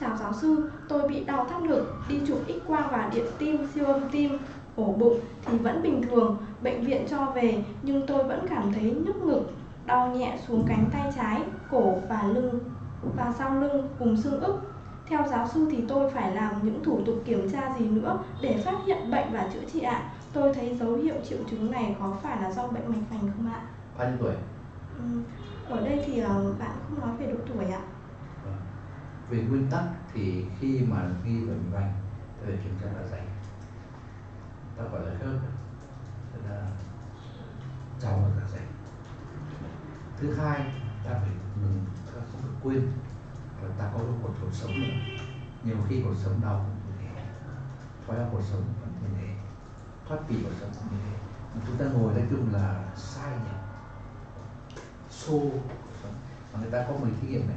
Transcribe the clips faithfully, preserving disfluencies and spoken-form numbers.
Chào giáo sư, tôi bị đau thắt ngực, đi chụp X-quang và điện tim, siêu âm tim, ổ bụng thì vẫn bình thường. Bệnh viện cho về nhưng tôi vẫn cảm thấy nhức ngực, đau nhẹ xuống cánh tay trái, cổ và lưng và sau lưng cùng xương ức. Theo giáo sư thì tôi phải làm những thủ tục kiểm tra gì nữa để phát hiện bệnh và chữa trị ạ? À? Tôi thấy dấu hiệu triệu chứng này có phải là do bệnh mạch vành không ạ? Bao nhiêu tuổi? Ừ, ở đây thì bạn không nói về độ tuổi ạ. À, về nguyên tắc thì khi mà nghi bệnh vành thì phải kiểm tra dạ dày, ta gọi là khớp, tức là trào ngược dạ dày. Thứ hai, ta phải mình ta không được quên là ta có cột cột sống nữa. Nhiều khi cột sống đau cũng như thế, thoái hóa cột sống cũng như thế, thoát vị cột sống cũng như thế. Mà chúng ta ngồi nói chung là sai nhỉ, xô cột sống. Mà người ta có một thí nghiệm này,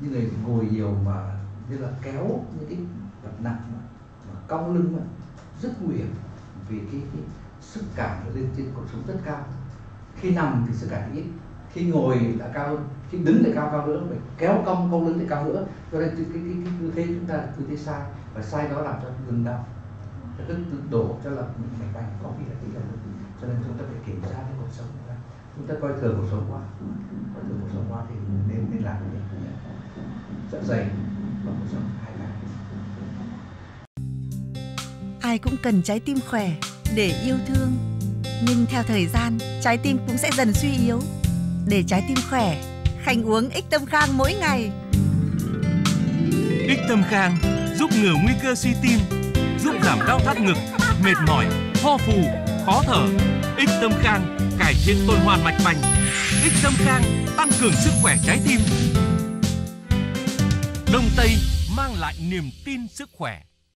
những người ngồi nhiều mà như là kéo những cái vật nặng mà, mà cong lưng mà rất nguy hiểm, vì cái, cái sức cản nó lên trên cột sống rất cao. Khi nằm thì sức cản ít, khi ngồi đã cao hơn, khi đứng lại cao cao nữa, phải kéo cong cong lưng lại cao nữa, cho nên cái cái cái tư thế chúng ta tư thế sai, và sai đó làm cho ngừng đau, cái tức đổ cho là mạch vành có bị là bị là, cho nên chúng ta phải kiểm tra cái cuộc sống của ta, chúng ta coi thường cuộc sống quá, coi thường cuộc sống quá thì nên nên làm cái gì, dạ dày và cuộc sống hai cái. Ai cũng cần trái tim khỏe để yêu thương, nhưng theo thời gian trái tim cũng sẽ dần suy yếu. Để trái tim khỏe, Khanh uống Ích Tâm Khang mỗi ngày. Ích Tâm Khang giúp ngừa nguy cơ suy tim, giúp giảm đau thắt ngực, mệt mỏi, ho phù, khó thở. Ích Tâm Khang cải thiện tuần hoàn mạch vành. Ích Tâm Khang tăng cường sức khỏe trái tim. Đông Tây mang lại niềm tin sức khỏe.